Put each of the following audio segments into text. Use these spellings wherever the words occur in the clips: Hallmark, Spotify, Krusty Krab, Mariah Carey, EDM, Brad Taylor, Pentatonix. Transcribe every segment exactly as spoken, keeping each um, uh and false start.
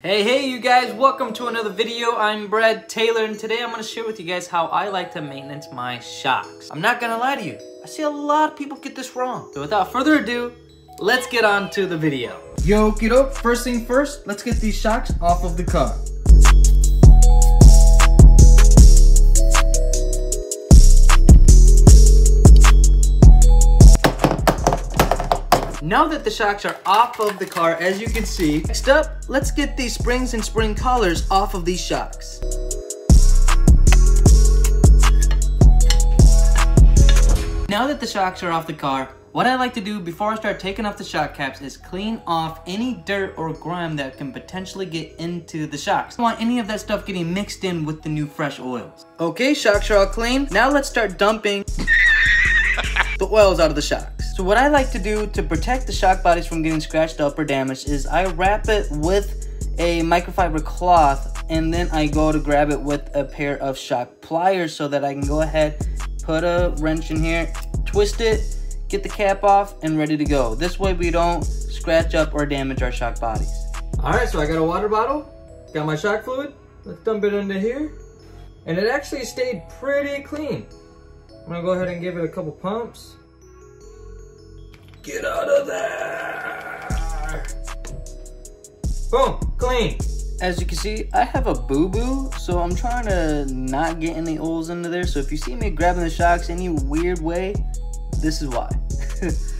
Hey, hey you guys, welcome to another video. I'm Brad Taylor and today I'm gonna share with you guys how I like to maintenance my shocks. I'm not gonna lie to you, I see a lot of people get this wrong. So without further ado, let's get on to the video. Yo, kiddo, first thing first, let's get these shocks off of the car. Now that the shocks are off of the car, as you can see, next up, let's get these springs and spring collars off of these shocks. Now that the shocks are off the car, what I like to do before I start taking off the shock caps is clean off any dirt or grime that can potentially get into the shocks. I don't want any of that stuff getting mixed in with the new fresh oils. Okay, shocks are all clean. Now let's start dumping the oils out of the shock. So what I like to do to protect the shock bodies from getting scratched up or damaged is I wrap it with a microfiber cloth and then I go to grab it with a pair of shock pliers so that I can go ahead, put a wrench in here, twist it, get the cap off, and ready to go. This way we don't scratch up or damage our shock bodies. All right, so I got a water bottle, got my shock fluid, let's dump it into here. And it actually stayed pretty clean. I'm gonna go ahead and give it a couple pumps. Get out of there! Boom, clean. As you can see, I have a boo-boo, so I'm trying to not get any oils into there. So if you see me grabbing the shocks any weird way, this is why.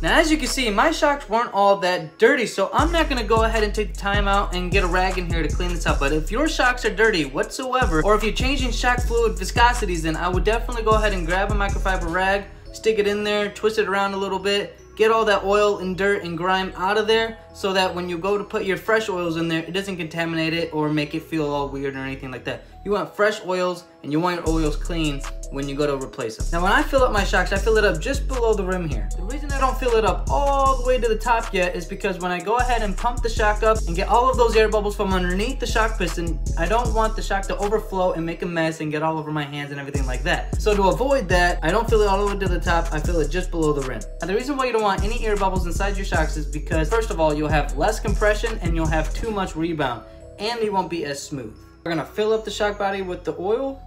Now, as you can see, my shocks weren't all that dirty, so I'm not gonna go ahead and take the time out and get a rag in here to clean this up. But if your shocks are dirty whatsoever, or if you're changing shock fluid viscosities, then I would definitely go ahead and grab a microfiber rag, stick it in there, twist it around a little bit, get all that oil and dirt and grime out of there so that when you go to put your fresh oils in there, it doesn't contaminate it or make it feel all weird or anything like that. You want fresh oils and you want your oils clean when you go to replace them. Now when I fill up my shocks, I fill it up just below the rim here. The reason I don't fill it up all the way to the top yet is because when I go ahead and pump the shock up and get all of those air bubbles from underneath the shock piston, I don't want the shock to overflow and make a mess and get all over my hands and everything like that. So to avoid that, I don't fill it all the way to the top, I fill it just below the rim. Now the reason why you don't want any air bubbles inside your shocks is because first of all you'll have less compression and you'll have too much rebound and they won't be as smooth. We're gonna fill up the shock body with the oil,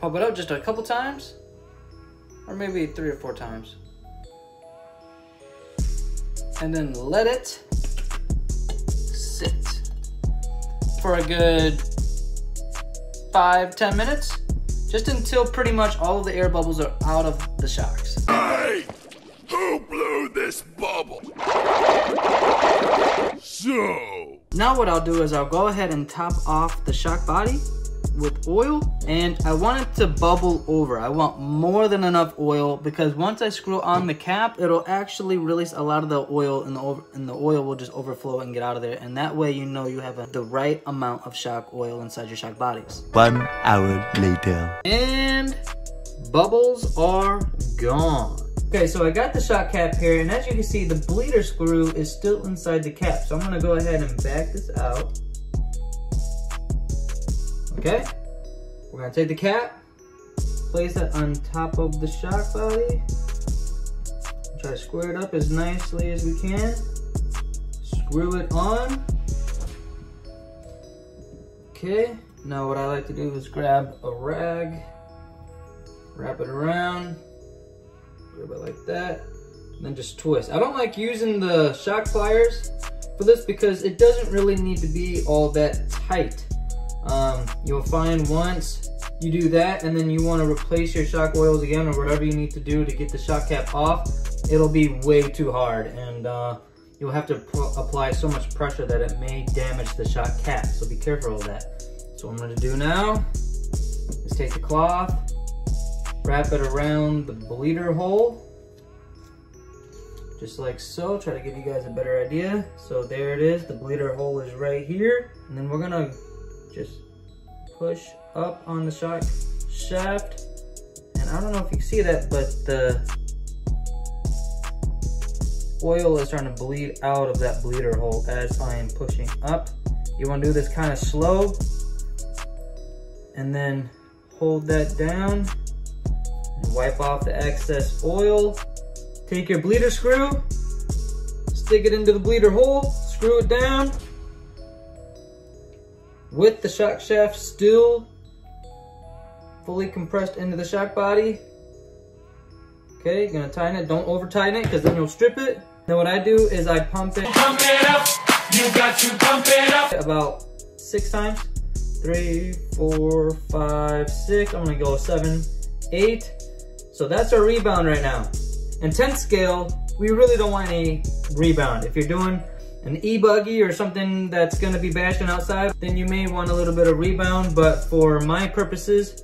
pump it up just a couple times or maybe three or four times and then let it sit for a good five ten minutes just until pretty much all of the air bubbles are out of the shocks. Hey! Who blew this bubble? So... Now what I'll do is I'll go ahead and top off the shock body with oil and I want it to bubble over. I want more than enough oil because once I screw on the cap, it'll actually release a lot of the oil and the, over and the oil will just overflow and get out of there. And that way you know you have a, the right amount of shock oil inside your shock bodies. One hour later. And bubbles are gone. Okay, so I got the shock cap here and as you can see, the bleeder screw is still inside the cap. So I'm gonna go ahead and back this out. Okay, we're gonna take the cap, place it on top of the shock body, try to square it up as nicely as we can, screw it on. Okay, now what I like to do is grab a rag, wrap it around, grab it like that, and then just twist. I don't like using the shock pliers for this because it doesn't really need to be all that tight. Um, you'll find once you do that and then you want to replace your shock oils again or whatever you need to do to get the shock cap off, it'll be way too hard and uh, you'll have to apply so much pressure that it may damage the shock cap, so be careful of that. So what I'm going to do now is take the cloth, wrap it around the bleeder hole just like so, try to give you guys a better idea. So there it is, the bleeder hole is right here and then we're going to just push up on the shock shaft and I don't know if you can see that but the oil is starting to bleed out of that bleeder hole as I am pushing up. You want to do this kind of slow and then hold that down and wipe off the excess oil. Take your bleeder screw, stick it into the bleeder hole, screw it down with the shock shaft still fully compressed into the shock body. Okay, you're gonna tighten it. Don't over tighten it because then you'll strip it. Then what I do is I pump it, pump it up. You got to pump it up. About six times. Three, four, five, six. I'm gonna go seven, eight. So that's our rebound right now. In tenth scale, we really don't want any rebound. If you're doing an e-buggy or something that's gonna be bashing outside, then you may want a little bit of rebound, but for my purposes,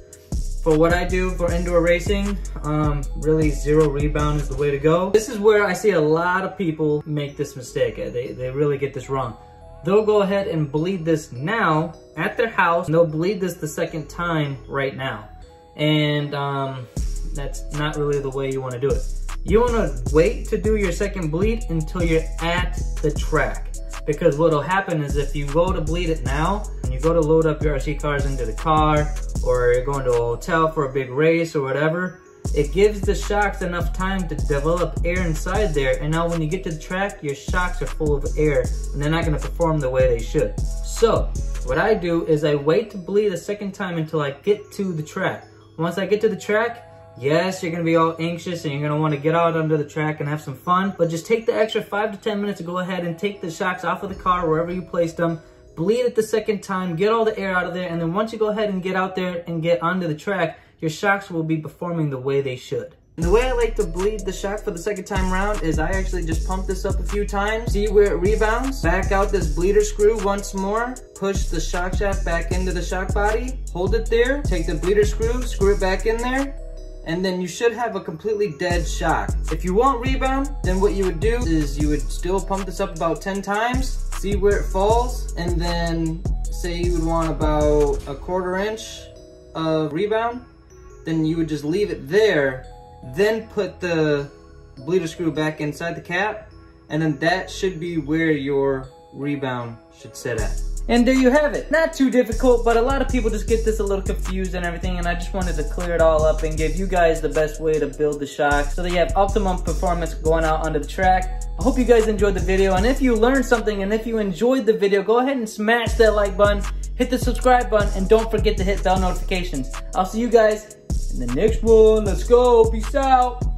for what I do for indoor racing, um, really zero rebound is the way to go. This is where I see a lot of people make this mistake. They, they really get this wrong. They'll go ahead and bleed this now at their house, and they'll bleed this the second time right now. And um, that's not really the way you wanna do it. You wanna wait to do your second bleed until you're at the track. Because what'll happen is if you go to bleed it now, and you go to load up your R C cars into the car, or you're going to a hotel for a big race or whatever, it gives the shocks enough time to develop air inside there, and now when you get to the track, your shocks are full of air, and they're not gonna perform the way they should. So, what I do is I wait to bleed a second time until I get to the track. Once I get to the track, yes, you're gonna be all anxious and you're gonna wanna get out under the track and have some fun, but just take the extra five to ten minutes to go ahead and take the shocks off of the car wherever you placed them, bleed it the second time, get all the air out of there, and then once you go ahead and get out there and get onto the track, your shocks will be performing the way they should. And the way I like to bleed the shock for the second time around is I actually just pump this up a few times, see where it rebounds, back out this bleeder screw once more, push the shock shaft back into the shock body, hold it there, take the bleeder screw, screw it back in there, and then you should have a completely dead shock. If you want rebound, then what you would do is you would still pump this up about ten times, see where it falls, and then say you would want about a quarter inch of rebound, then you would just leave it there, then put the bleeder screw back inside the cap, and then that should be where your rebound should sit at. And there you have it. Not too difficult, but a lot of people just get this a little confused and everything, and I just wanted to clear it all up and give you guys the best way to build the shock so that you have optimum performance going out onto the track. I hope you guys enjoyed the video, and if you learned something and if you enjoyed the video, go ahead and smash that like button, hit the subscribe button, and don't forget to hit bell notifications. I'll see you guys in the next one. Let's go. Peace out.